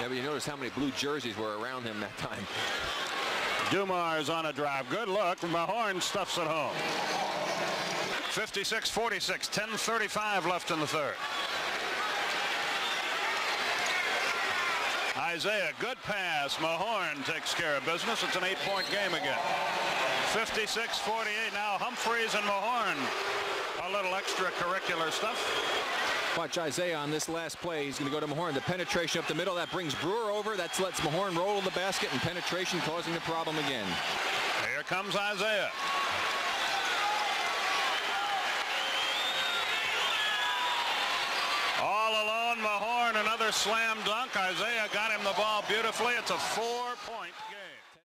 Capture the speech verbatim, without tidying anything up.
Yeah, but you notice how many blue jerseys were around him that time. Dumars on a drive. Good look. Mahorn stuffs it home. fifty-six forty-six, ten thirty-five left in the third. Isaiah, good pass. Mahorn takes care of business. It's an eight-point game again. fifty-six forty-eight now. Humphreys and Mahorn. A little extracurricular stuff. Watch Isaiah on this last play. He's going to go to Mahorn. The penetration up the middle. That brings Brewer over. That lets Mahorn roll the basket, and penetration causing the problem again. Here comes Isaiah. All alone, Mahorn, another slam dunk. Isaiah got him the ball beautifully. It's a four-point.